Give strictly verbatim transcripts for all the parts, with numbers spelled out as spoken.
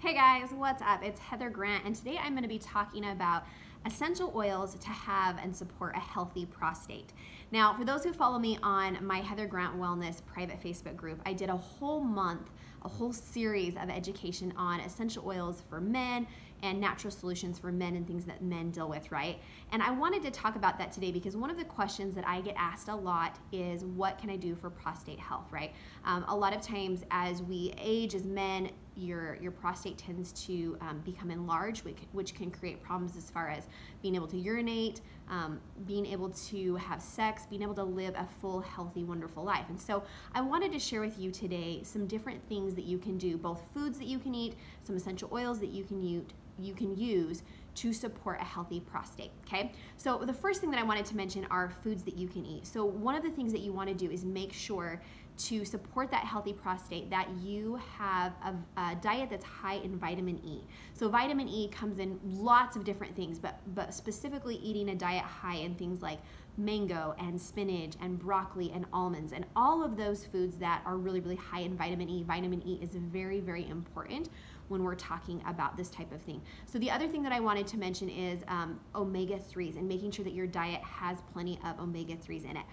Hey guys, what's up? It's Heather Grant, and today I'm going to be talking about essential oils to have and support a healthy prostate. Now, for those who follow me on my Heather Grant Wellness private Facebook group, I did a whole month, a whole series of education on essential oils for men and natural solutions for men and things that men deal with, right? And I wanted to talk about that today because one of the questions that I get asked a lot is, what can I do for prostate health, right? Um, a lot of times as we age, as men, your, your prostate tends to um, become enlarged, which, which can create problems as far as being able to urinate, um, being able to have sex, being able to live a full, healthy, wonderful life. And so I wanted to share with you today some different things that you can do, both foods that you can eat, some essential oils that you can use, you can use to support a healthy prostate, okay? So the first thing that I wanted to mention are foods that you can eat. So one of the things that you want to do is make sure to support that healthy prostate that you have a, a diet that's high in vitamin E. So vitamin E comes in lots of different things, but, but specifically eating a diet high in things like mango and spinach and broccoli and almonds and all of those foods that are really, really high in vitamin E. Vitamin E is very, very important when we're talking about this type of thing. So the other thing that I wanted to mention is um, omega threes and making sure that your diet has plenty of omega threes in it.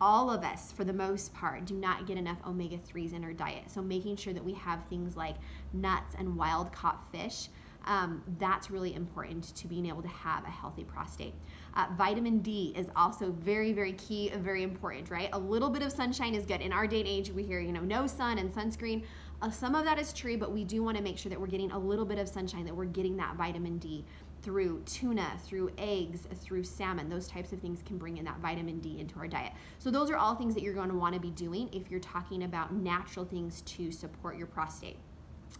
All of us, for the most part, do not get enough omega threes in our diet. So making sure that we have things like nuts and wild-caught fish, Um, that's really important to being able to have a healthy prostate. Uh, vitamin D is also very, very key, very important, right? A little bit of sunshine is good. In our day and age, we hear, you know, no sun and sunscreen. Uh, some of that is true, but we do want to make sure that we're getting a little bit of sunshine, that we're getting that vitamin D through tuna, through eggs, through salmon. Those types of things can bring in that vitamin D into our diet. So those are all things that you're going to want to be doing if you're talking about natural things to support your prostate.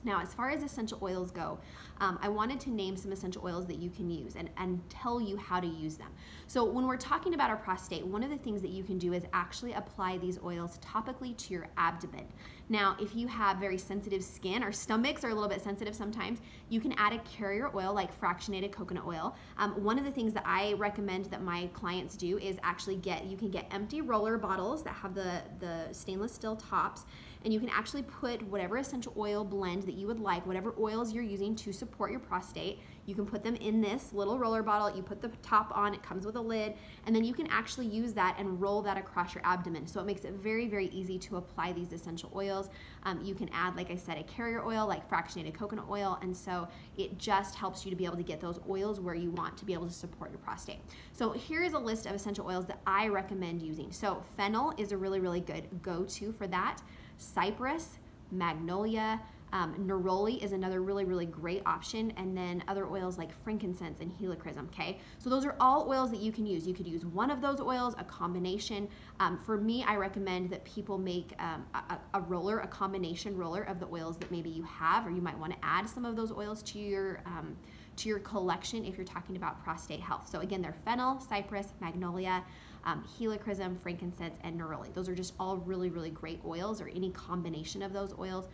Now, as far as essential oils go, um, I wanted to name some essential oils that you can use and, and tell you how to use them. So when we're talking about our prostate, one of the things that you can do is actually apply these oils topically to your abdomen. Now, if you have very sensitive skin, our stomachs are a little bit sensitive sometimes, you can add a carrier oil like fractionated coconut oil. Um, one of the things that I recommend that my clients do is actually get, you can get empty roller bottles that have the, the stainless steel tops, and you can actually put whatever essential oil blend that you would like, whatever oils you're using to support your prostate, you can put them in this little roller bottle, you put the top on, it comes with a lid, and then you can actually use that and roll that across your abdomen. So it makes it very, very easy to apply these essential oils. Um, you can add, like I said, a carrier oil like fractionated coconut oil, and so it just helps you to be able to get those oils where you want to be able to support your prostate. So here is a list of essential oils that I recommend using. So fennel is a really, really good go-to for that. Cypress, magnolia, Um, neroli is another really, really great option, and then other oils like frankincense and helichrysum, okay? So those are all oils that you can use. You could use one of those oils, a combination. Um, for me, I recommend that people make um, a, a roller, a combination roller of the oils that maybe you have, or you might want to add some of those oils to your, um, to your collection if you're talking about prostate health. So again, they're fennel, cypress, magnolia, um, helichrysum, frankincense, and neroli. Those are just all really, really great oils, or any combination of those oils,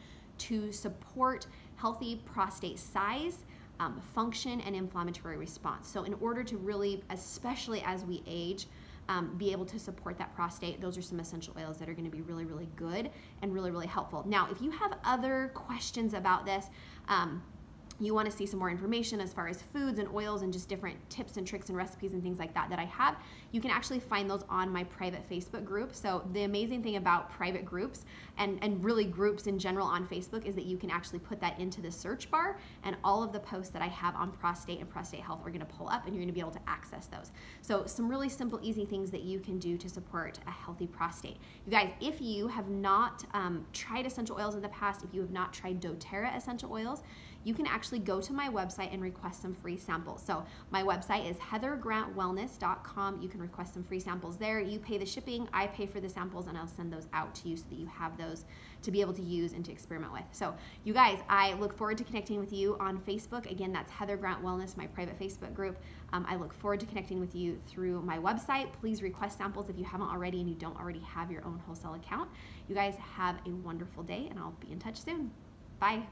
to support healthy prostate size, um, function, and inflammatory response. So in order to really, especially as we age, um, be able to support that prostate, those are some essential oils that are gonna be really, really good and really, really helpful. Now, if you have other questions about this, um, you want to see some more information as far as foods and oils and just different tips and tricks and recipes and things like that that I have, you can actually find those on my private Facebook group. So the amazing thing about private groups and, and really groups in general on Facebook is that you can actually put that into the search bar, and all of the posts that I have on prostate and prostate health are going to pull up, and you're going to be able to access those. So some really simple, easy things that you can do to support a healthy prostate. You guys, if you have not um, tried essential oils in the past, if you have not tried doTERRA essential oils, you can actually go to my website and request some free samples. So my website is heather grant wellness dot com. You can request some free samples there. You pay the shipping, I pay for the samples, and I'll send those out to you so that you have those to be able to use and to experiment with. So you guys, I look forward to connecting with you on Facebook. Again, that's Heather Grant Wellness, my private Facebook group. Um, I look forward to connecting with you through my website. Please request samples if you haven't already and you don't already have your own wholesale account. You guys have a wonderful day, and I'll be in touch soon. Bye.